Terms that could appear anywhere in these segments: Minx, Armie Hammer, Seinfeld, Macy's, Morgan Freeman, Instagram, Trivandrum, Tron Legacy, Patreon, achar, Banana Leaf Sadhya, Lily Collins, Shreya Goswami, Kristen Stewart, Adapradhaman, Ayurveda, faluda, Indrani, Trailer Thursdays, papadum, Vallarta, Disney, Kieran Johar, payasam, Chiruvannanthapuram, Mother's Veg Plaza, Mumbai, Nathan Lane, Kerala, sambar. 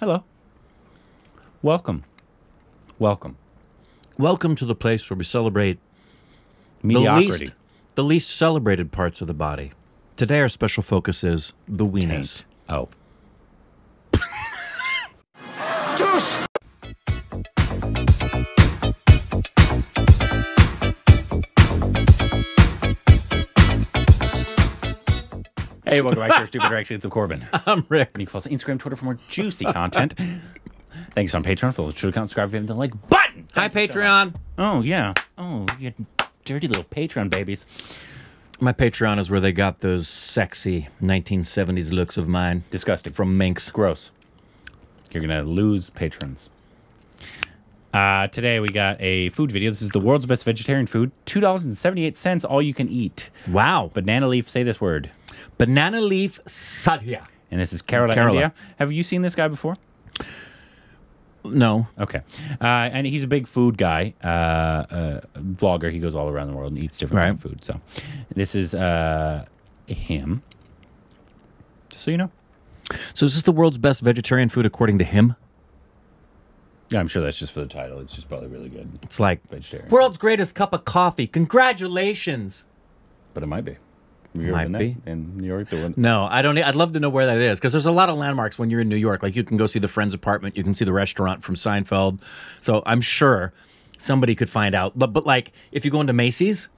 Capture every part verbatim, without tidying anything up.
Hello. Welcome. Welcome. Welcome to the place where we celebrate mediocrity. The least, the least celebrated parts of the body. Today our special focus is the weenus. Oh. Juice! Hey, welcome back to your Stupid Reaction. It's Corbin. I'm Rick. And you can follow us on Instagram, Twitter for more juicy content. Thanks on Patreon for the true account. Subscribe if you haven't done the like button. Hi, Patreon. Oh, yeah. Oh, you dirty little Patreon babies. My Patreon is where they got those sexy nineteen seventies looks of mine. Disgusting. From Minx. Gross. You're going to lose patrons. Uh, today we got a food video. This is the world's best vegetarian food. two dollars and seventy-eight cents, all you can eat. Wow. Banana leaf, say this word. Banana Leaf Sadhya. And this is Kerala, Kerala, India. Have you seen this guy before? No. Okay. Uh, and he's a big food guy, uh, uh, vlogger. He goes all around the world and eats different right. kind of food. So this is uh, him. Just so you know. So is this the world's best vegetarian food according to him? Yeah, I'm sure that's just for the title. It's just probably really good. It's like, vegetarian. World's greatest cup of coffee. Congratulations. But it might be. Might be in New York. The no, I don't. I'd love to know where that is because there's a lot of landmarks when you're in New York. Like you can go see the Friends apartment, you can see the restaurant from Seinfeld. So I'm sure somebody could find out. But but like if you go into Macy's,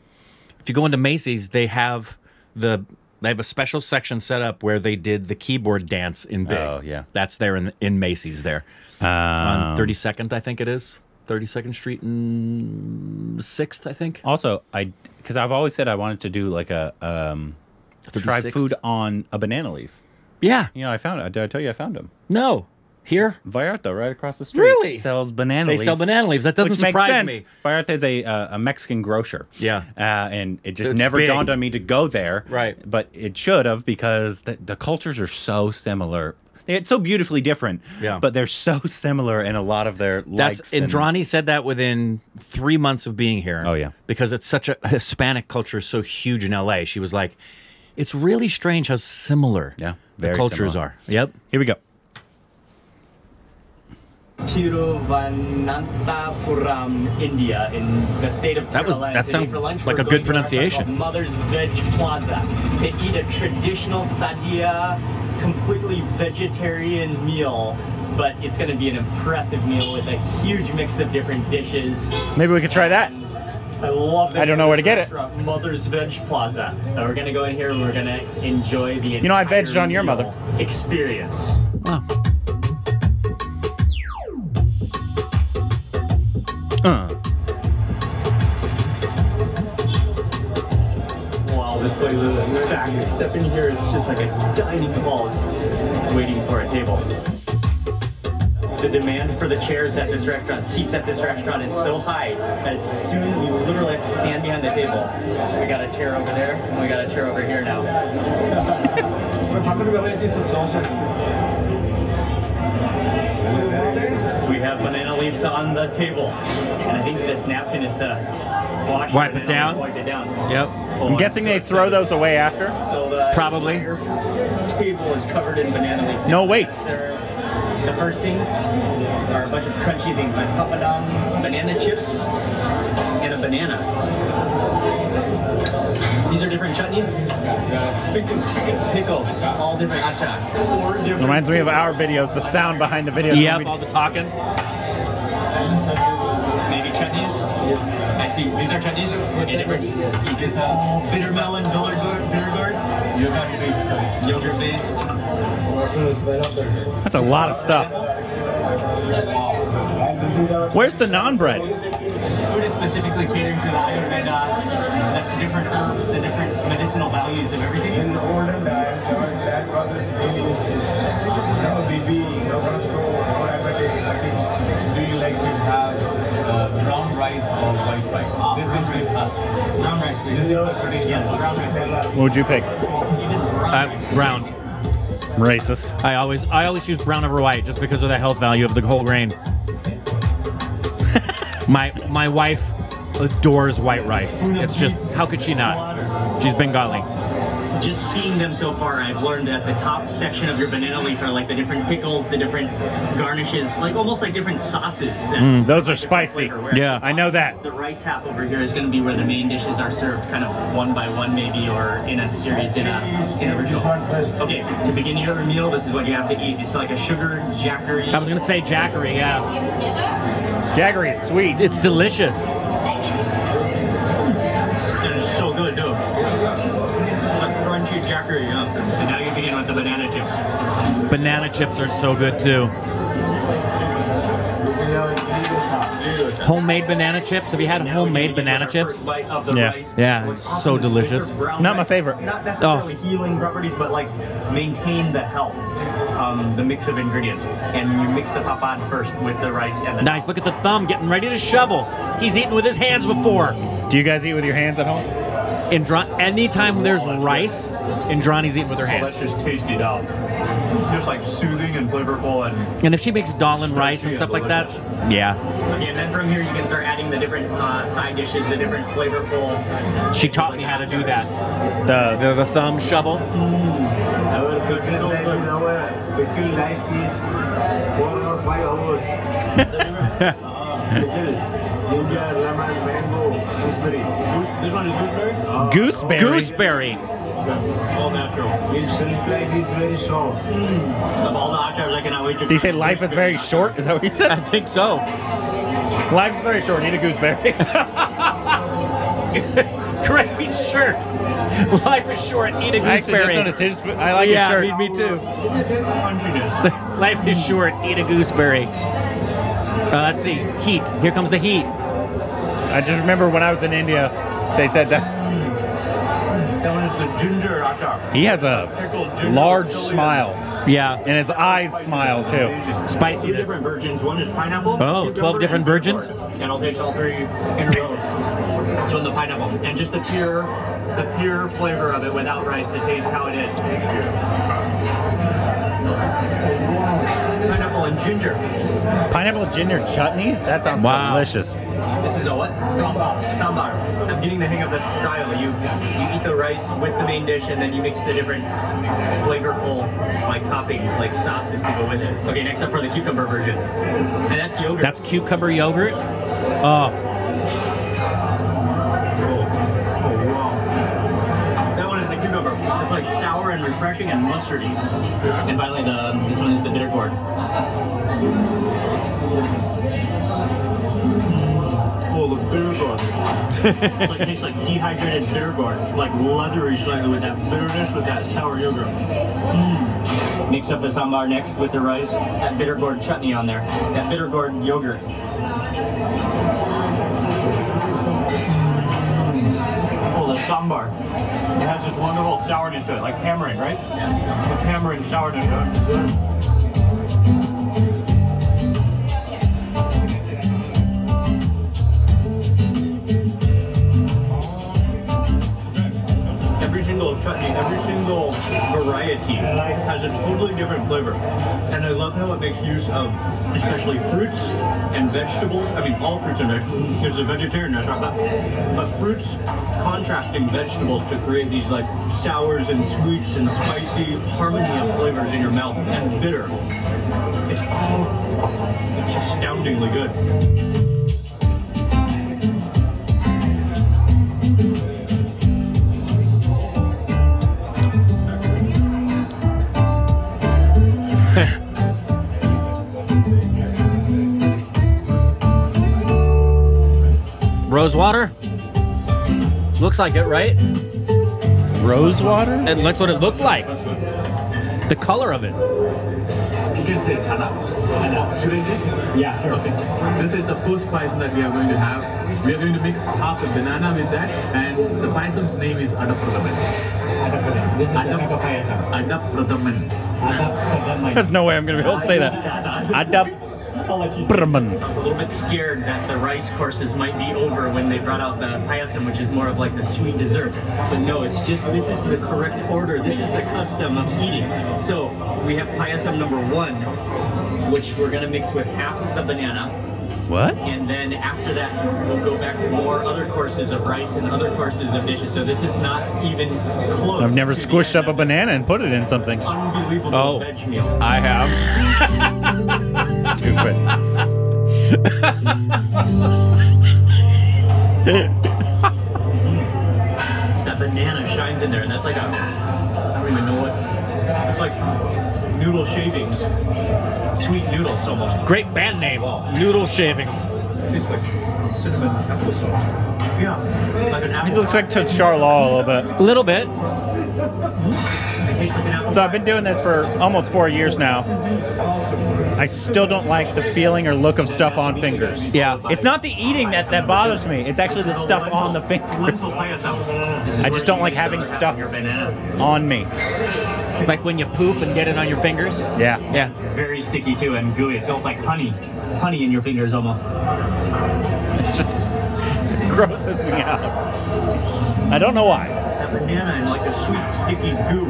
if you go into Macy's, they have the they have a special section set up where they did the keyboard dance in big. Oh yeah, that's there in in Macy's there um, on thirty-second, I think it is. thirty-second Street and sixth, I think. Also, I because I've always said I wanted to do like a um, try food on a banana leaf. Yeah. You know, I found it. Did I tell you I found him? No. Here? Vallarta, right across the street. Really? Sells banana they leaves. They sell banana leaves. That doesn't which surprise makes sense. Me. Vallarta is a, uh, a Mexican grocer. Yeah. Uh, and it just it's never big. Dawned on me to go there. Right. But it should have because the, the cultures are so similar. It's so beautifully different, yeah. But they're so similar in a lot of their likes. That's Indrani said that within three months of being here. Oh, yeah. Because it's such a Hispanic culture is so huge in L A. She was like, it's really strange how similar yeah, the cultures similar. Are. Yep. Here we go. Chiruvannanthapuram, India, in the state of Kerala. That was that sounds like a good pronunciation. Mother's Veg Plaza to eat a traditional sadhya, completely vegetarian meal, but it's going to be an impressive meal with a huge mix of different dishes. Maybe we could try that. I love that. I don't know where to get it. Mother's Veg Plaza. So we're going to go in here and we're going to enjoy the. You know, I vegged on your mother. Experience. Wow. Uh. Wow, this place is packed. You step in here, it's just like a dining hall. It's waiting for a table. The demand for the chairs at this restaurant, seats at this restaurant is so high that as soon as you literally have to stand behind the table. We got a chair over there, and we got a chair over here now. We have banana leaves on the table. And I think this napkin is to wash wipe it, it down. Wipe it down. Yep. Oh, I'm, I'm guessing so they throw excited. Those away after. So the probably. Table is covered in banana leaf. No waste. The first things are a bunch of crunchy things like papadum, banana chips, and a banana. These are different chutneys. Pickles. Pickles. All different acha. Four different reminds me of our videos, the sound behind the videos. Yeah, all the talking. Maybe chutneys. I see. These are chutneys. Okay, different. Bitter melon, dollar bitter gourd. Yogurt based. That's a lot of stuff. Where's the naan bread? This food is specifically catering to the Ayurveda, the different herbs, the different medicinal values of everything. In the order diet, our grandfather's baby, do you like to have brown rice or white rice? This is with us. Brown rice, please. This is your traditional brown rice. What would you pick? Uh, brown. Racist. I always, I always use brown over white just because of the health value of the whole grain. my, my wife adores white rice. It's just, how could she not? She's Bengali. just seeing them so far, I've learned that the top section of your banana leaf are like the different pickles, the different garnishes, like almost like different sauces. That mm, those are spicy. Flavor, yeah, I know that. The rice half over here is going to be where the main dishes are served, kind of one by one maybe, or in a series, in a in a ritual. Okay, to begin your meal, this is what you have to eat. It's like a sugar jackery. I was going to say jackery, yeah. Jackery is sweet. It's delicious. Jackery, yeah. And now you begin with the banana chips. Banana chips are so good too. Homemade banana chips. Have you had now homemade banana chips? Yeah, rice, yeah, it's so delicious. Not rice. My favorite. Not necessarily oh. healing properties, but like maintain the health. Um, the mix of ingredients, and you mix the papan first with the rice. And the nice. Look at the thumb getting ready to shovel. He's eaten with his hands before. Do you guys eat with your hands at home? Indra anytime there's rice, Indrani's eating with her hands. Oh, that's just tasty dal. Just like soothing and flavorful. And and if she makes dal and rice and stuff like that, yeah. Okay, and then from here you can start adding the different uh, side dishes, the different flavorful. She taught me how to do that. The the, the thumb shovel. This one is gooseberry? Uh, gooseberry. Gooseberry. All natural. His life is very short. Of all the options, I cannot wait to. Did he say life is very short? Is that what he said? I think so. Life is very short. Eat a gooseberry. Great shirt. Life is short. Eat a gooseberry. I actually just noticed his. I like yeah, his shirt. Yeah, me, me too. Life is short. Eat a gooseberry. Uh, let's see. Heat. Here comes the heat. I just remember when I was in India, they said that. That one is the ginger achar. He has a large smile. Yeah. And his eyes smile too. Spiciness. Two different versions. One is pineapple. Oh, twelve different versions. And I'll taste all three in a row. So in the pineapple. And just the pure, the pure flavor of it without rice to taste how it is. Pineapple and ginger. Pineapple ginger chutney? That sounds wow. delicious. This is a what? Sambar. Sambar. I'm getting the hang of the style. You you eat the rice with the main dish, and then you mix the different flavorful like toppings, like sauces to go with it. Okay, next up for the cucumber version, and that's yogurt. That's cucumber yogurt. Oh. Cool. Oh wow. That one is the cucumber. It's like sour and refreshing and mustardy. And finally, the this one is the bitter gourd. The bitter gourd. It's like, it tastes like dehydrated bitter gourd, like leathery slightly with that bitterness, with that sour yogurt. Mm. Mix up the sambar next with the rice, that bitter gourd chutney on there, that bitter gourd yogurt. Oh, the sambar. It has this wonderful sourness to it, like hammering, right? Yeah. It's hammering sourness to it. Chutney, every single variety has a totally different flavor, and I love how it makes use of especially fruits and vegetables. I mean, all fruits and vegetables. There's a vegetarian restaurant, but, but fruits contrasting vegetables to create these like sours and sweets and spicy harmony of flavors in your mouth, and bitter. It's all, it's astoundingly good. Rose water? Looks like it, right? Rose water? And that's what it looked like. The color of it. You can say chana. Should I say? Yeah, sure. Okay. This is the first paisam that we are going to have. We are going to mix half a banana with that, and the paisam's name is Adapradhaman. Adapradhaman. This is Adapradhaman. Adapradhaman. There's no way I'm going to be able to say that. Adap. I was a little bit scared that the rice courses might be over when they brought out the payasam, which is more of like the sweet dessert. But no, it's just, this is the correct order. This is the custom of eating. So we have payasam number one, which we're going to mix with half of the banana, What? And then after that, we'll go back to more other courses of rice and other courses of dishes. So this is not even close. I've never squished up a banana and put it in something. Unbelievable oh, veg meal. I have. Stupid. That banana shines in there, and that's like a, I don't even know what, it's like noodle shavings. Sweet noodles almost. Great band name. Wow. Noodle shavings. It tastes like cinnamon applesauce. Yeah. Like an apple. It looks like to Charlotte a little bit. A little bit. So I've been doing this for almost four years now. I still don't like the feeling or look of stuff on fingers. Yeah. It's not the eating that, that bothers me. It's actually the stuff on the fingers. I just don't like having stuff on me. Like when you poop and get it on your fingers? Yeah. Yeah. It's very sticky too and gooey. It feels like honey. Honey in your fingers almost. It's just, it grosses me out. I don't know why. That banana and like a sweet sticky goo.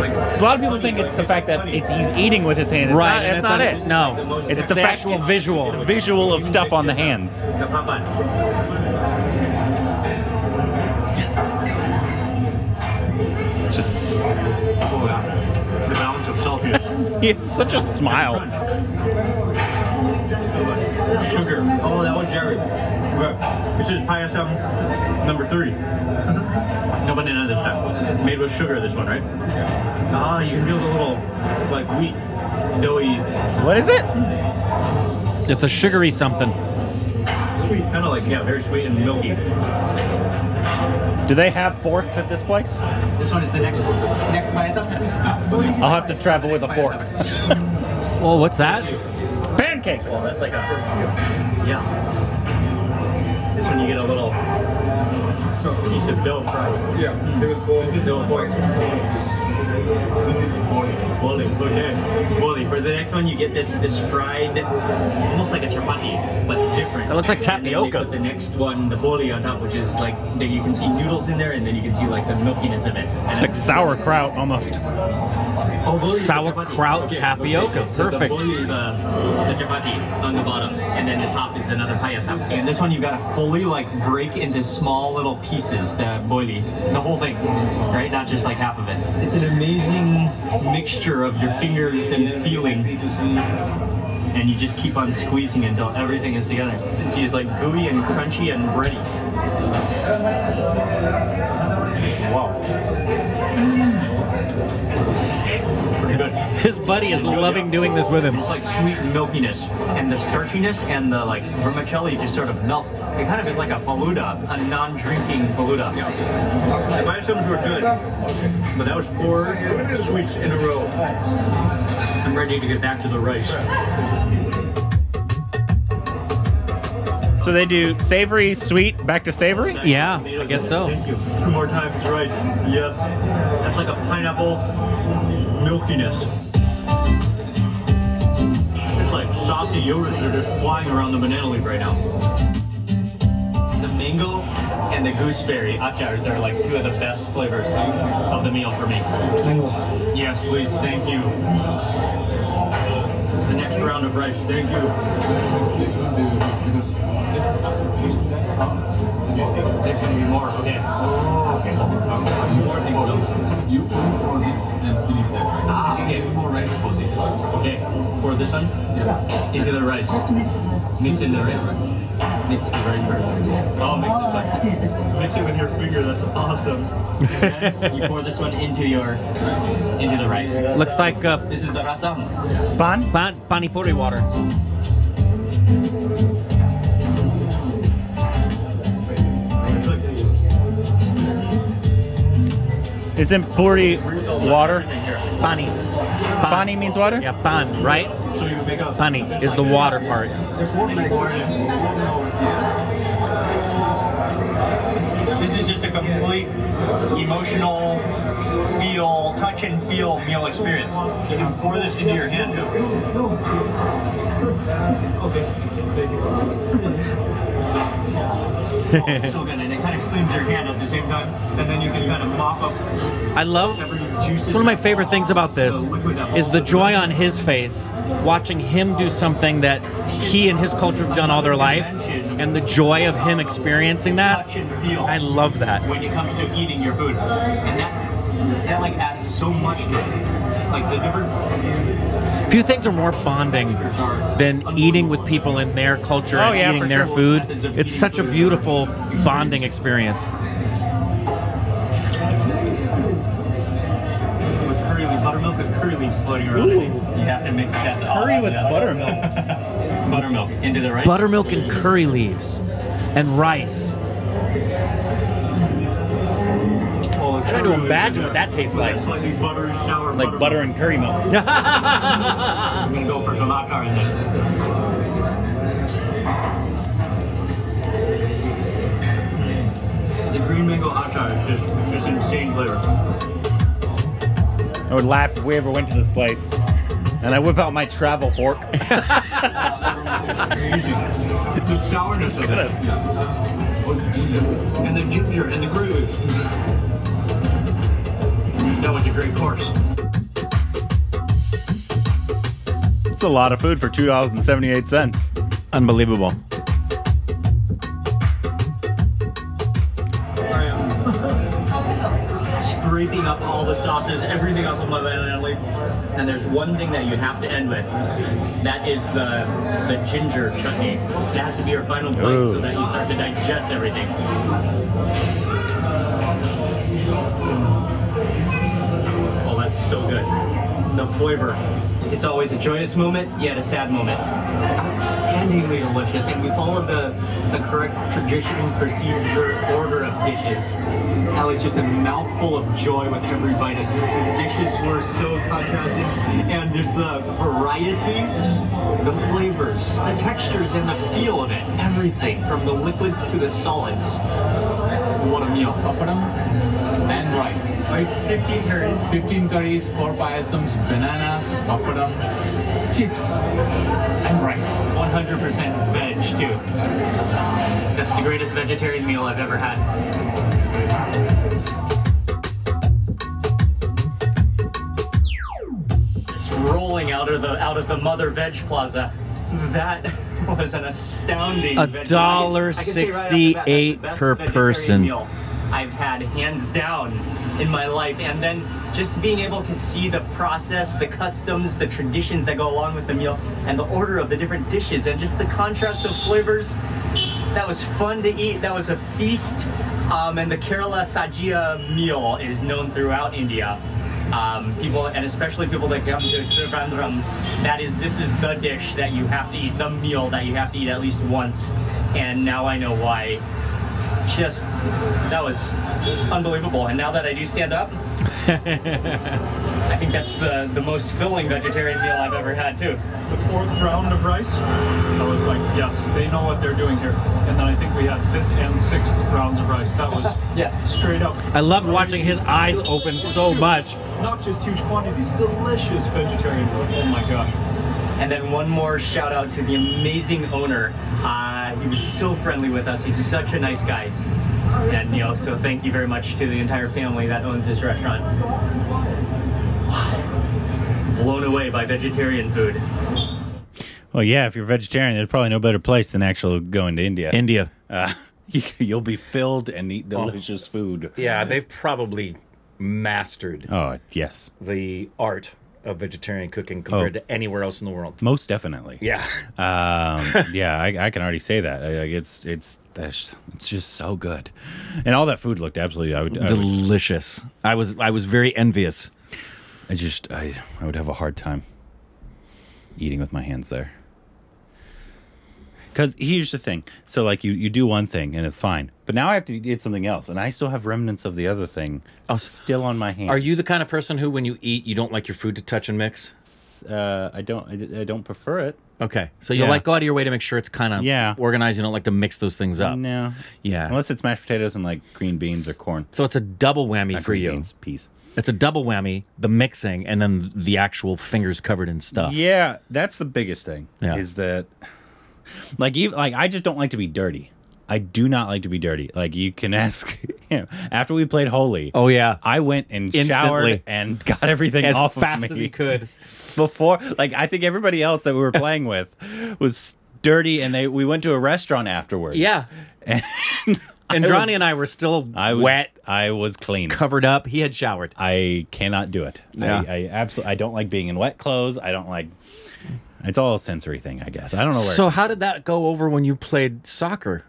Like, a lot of people think it's the fact that it's, he's eating with his hands. It's right, not, and that's not it. it. No, it's, it's the, the factual it's visual. The visual of stuff on the hands. It's just... Oh, yeah. The balance of selfie. He has such a smile. Sugar. Oh, that one's Jerry. This is payasam number three. No banana this time. Made with sugar, this one, right? Ah, you can feel the little, like, wheat, doughy. What is it? It's a sugary something. Sweet. Kind of like, yeah, very sweet and milky. Do they have forks at this place? This one is the next one. Next payasam. I'll have to travel with a fork. Oh, what's that? Pancake. Oh, that's like a... Yeah. This one you get a little... piece of dough fried. Yeah. Mm. It was boiled. Dough boiled. Boiled. Boiled. Boiled. For the next one, you get this this fried, almost like a chapati, but different. That looks like tapioca. And then they put the next one, the boli on top, which is like that you can see noodles in there, and then you can see like the milkiness of it. And it's like sauerkraut almost. Oh, sauerkraut okay. tapioca. Okay. So perfect. The boli, the, the chapati on the bottom, and then the top is another payasam. And this one, you've got to fully like break into small little pieces. Pieces, the boili, the whole thing, right? Not just like half of it. It's an amazing mixture of your fingers and feeling, and you just keep on squeezing until everything is together. It's just like gooey and crunchy and bready. Wow. Pretty good. His buddy is loving doing this with him. It's like sweet milkiness, and the starchiness and the like vermicelli just sort of melt. It kind of is like a faluda, a non-drinking faluda. Yeah. The payasams were good, but that was four sweets in a row. I'm ready to get back to the rice. So they do savory, sweet, back to savory? Yeah, I guess so. Thank you. Two more times rice, yes. That's like a pineapple milkiness. It's like saucy yogurts are just flying around the banana leaf right now. The mango and the gooseberry achars are like two of the best flavors of the meal for me. Mango. Yes, please, thank you. The next round of rice, thank you. There's gonna be more. Okay. Oh, okay. More things done. You pour this and finish that rice. Ah, okay. More rice for this one. Okay. For this one? Yeah. Into the rice. Mix in the rice. Mix the rice first. Oh, mix this one. Mix it with your finger. That's awesome. You pour this one into your, into the rice. Looks like uh, this is the rasa. Pan, pan, panipuri water. Isn't puri water? Pani. Pan. Pani means water. Yeah, pan, right? So you make up pani is like the water yeah. part. This is just a complete emotional feel, touch and feel meal experience. You can pour this into your hand too. Okay. so good, and it kind of cleans your hand at the same time, and then you can kind of mop up. I love, it's one of my favorite things about this is the joy on his face, watching him do something that he and his culture have done all their life, and the joy of him experiencing that. I love that. When it comes to eating your food, and that, that like adds so much to it. Like the different. Few things are more bonding than eating with people in their culture and oh, yeah, eating their sure. food. It's such a beautiful bonding experience. Buttermilk and curry leaves floating around. Ooh. You have to mix it. That's awesome. Curry with yes. buttermilk. Buttermilk into the rice. Buttermilk and curry leaves, and rice. Well, I'm trying to imagine what that tastes like. Butter, shower, like butter, butter and curry milk. I'm gonna go for some achar in this. The green mango achar is just, it's just insane flavor. I would laugh if we ever went to this place, and I whip out my travel fork. The sourness of it, and the ginger and the groove. That was a great course. It's a lot of food for two dollars and seventy-eight cents. Unbelievable. Scraping up all the sauces, everything off of my banana leaf. And there's one thing that you have to end with. That is the the ginger chutney. It has to be your final bite Ooh. So that you start to digest everything. Oh, that's so good. The flavor. It's always a joyous moment, yet a sad moment. Outstandingly delicious, and we followed the, the correct tradition, procedure, order of dishes. That was just a mouthful of joy with every bite of it. The dishes were so contrasting, and there's the variety, the flavors, the textures, and the feel of it. Everything, from the liquids to the solids. What a meal. Papadam and rice. Like fifteen curries. fifteen curries, four payasams, bananas, papadam, chips, and rice. one hundred percent veg, too. That's the greatest vegetarian meal I've ever had. Just rolling out of the out of the Mother's Veg Plaza. That was an astounding a dollar sixty-eight right per person. Meal I've had, hands down, in my life. And then just being able to see the process, the customs, the traditions that go along with the meal, and the order of the different dishes, and just the contrast of flavors. That was fun to eat. That was a feast. Um, and the Kerala Sadhya meal is known throughout India. Um, people, and especially people that come to Trivandrum, that is, this is the dish that you have to eat, the meal that you have to eat at least once. And now I know why. Just, that was unbelievable. And now that I do stand up, I think that's the, the most filling vegetarian meal I've ever had, too. The fourth round of rice, I was like, yes, they know what they're doing here. And then I think we had fifth and sixth rounds of rice. That was yes, straight up. I loved watching his eyes open so much. Not just huge quantities, delicious vegetarian food. Oh my gosh. And then one more shout out to the amazing owner. Uh, he was so friendly with us. He's such a nice guy. And you know, so thank you very much to the entire family that owns this restaurant. Wow. Blown away by vegetarian food. Well, yeah, if you're vegetarian, there's probably no better place than actually going to India. India. Uh, you'll be filled and eat delicious oh. food. Yeah, they've probably mastered oh, yes. the art of vegetarian cooking compared oh, to anywhere else in the world. Most definitely. Yeah. um, yeah, I, I can already say that. I, it's it's it's just so good, and all that food looked absolutely I would, I delicious. Would, I was I was very envious. I just I I would have a hard time eating with my hands there. Because here's the thing. So, like, you, you do one thing, and it's fine. But now I have to eat something else, and I still have remnants of the other thing still on my hand. Are you the kind of person who, when you eat, you don't like your food to touch and mix? Uh, I don't I, I don't prefer it. Okay. So you'll, yeah. like, go out of your way to make sure it's kind of yeah. organized. You don't like to mix those things up. No. Yeah. Unless it's mashed potatoes and, like, green beans S or corn. So it's a double whammy Not for green you. Beans, peas. It's a double whammy, the mixing, and then the actual fingers covered in stuff. Yeah. That's the biggest thing, yeah. is that... Like, even, like, I just don't like to be dirty. I do not like to be dirty. Like, you can ask him. After we played Holy, oh yeah, I went and Instantly. showered and got everything as off fast of me as he could. Before, like, I think everybody else that we were playing with was dirty, and they we went to a restaurant afterwards. Yeah, and Indrani and I were still I was, wet. I was clean, covered up. He had showered. I cannot do it. Yeah. I, I absolutely. I don't like being in wet clothes. I don't like. It's all a sensory thing, I guess. I don't know where. So how did that go over when you played soccer?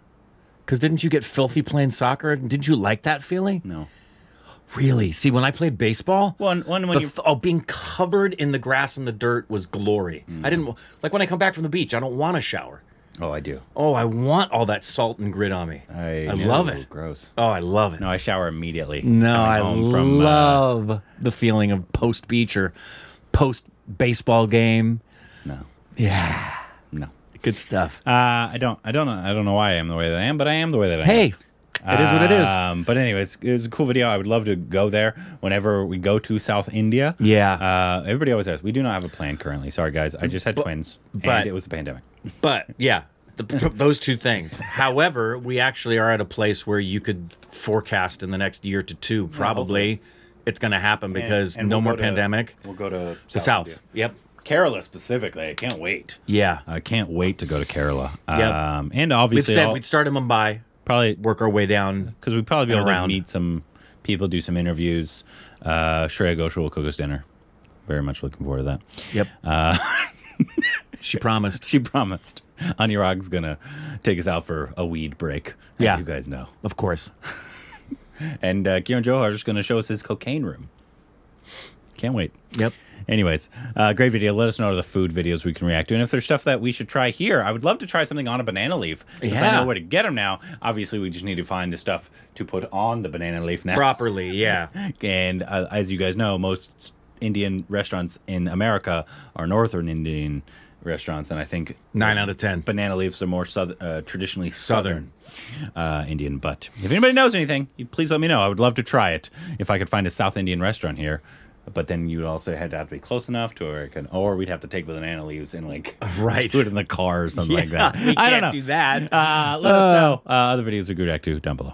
Because didn't you get filthy playing soccer? Didn't you like that feeling? No. Really? See, when I played baseball, one, one when you... oh, being covered in the grass and the dirt was glory. Mm. I didn't... Like, when I come back from the beach, I don't want to shower. Oh, I do. Oh, I want all that salt and grit on me. I, I love it. Gross. Oh, I love it. No, I shower immediately. No, I from, love uh... the feeling of post-beach or post-baseball game. No. Yeah. No. Good stuff. Uh, I don't, I don't, I don't know why I am the way that I am, but I am the way that I hey, am. Hey, it is what it is. Um, but anyways, it was a cool video. I would love to go there whenever we go to South India. Yeah. Uh, everybody always asks. We do not have a plan currently. Sorry, guys. I just had but, twins, but, and it was a pandemic. But yeah, the, those two things. However, we actually are at a place where you could forecast in the next year to two, probably, well, it's going to happen because and, and no we'll more pandemic. To, we'll go to the South. South. Yep. Kerala specifically, I can't wait. Yeah, I can't wait to go to Kerala. Yep. Um, and obviously, we've said all, we'd start in Mumbai, probably work our way down, because we'd probably be able to meet some people, do some interviews. Uh, Shreya Goswami will cook us dinner. Very much looking forward to that. Yep. Uh, she promised. She promised. Anurag's gonna take us out for a weed break. Yeah, as you guys know, of course. And uh, Kieran Johar is gonna show us his cocaine room. Can't wait. Yep. Anyways, uh, great video. Let us know the food videos we can react to. And if there's stuff that we should try here, I would love to try something on a banana leaf. Because yeah. I know where to get them now. Obviously, we just need to find the stuff to put on the banana leaf now. Properly, yeah. And uh, as you guys know, most Indian restaurants in America are northern Indian restaurants. And I think nine out of ten. Banana leaves are more southern, uh, traditionally southern, southern. Uh, Indian. But if anybody knows anything, please let me know. I would love to try it if I could find a South Indian restaurant here. But then you'd also had to have to be close enough to where it can, or we'd have to take banana leaves and like right. do it in the car or something yeah, like that. I don't know. Do that. Uh, let uh, us know. Uh, other videos are good act too down below.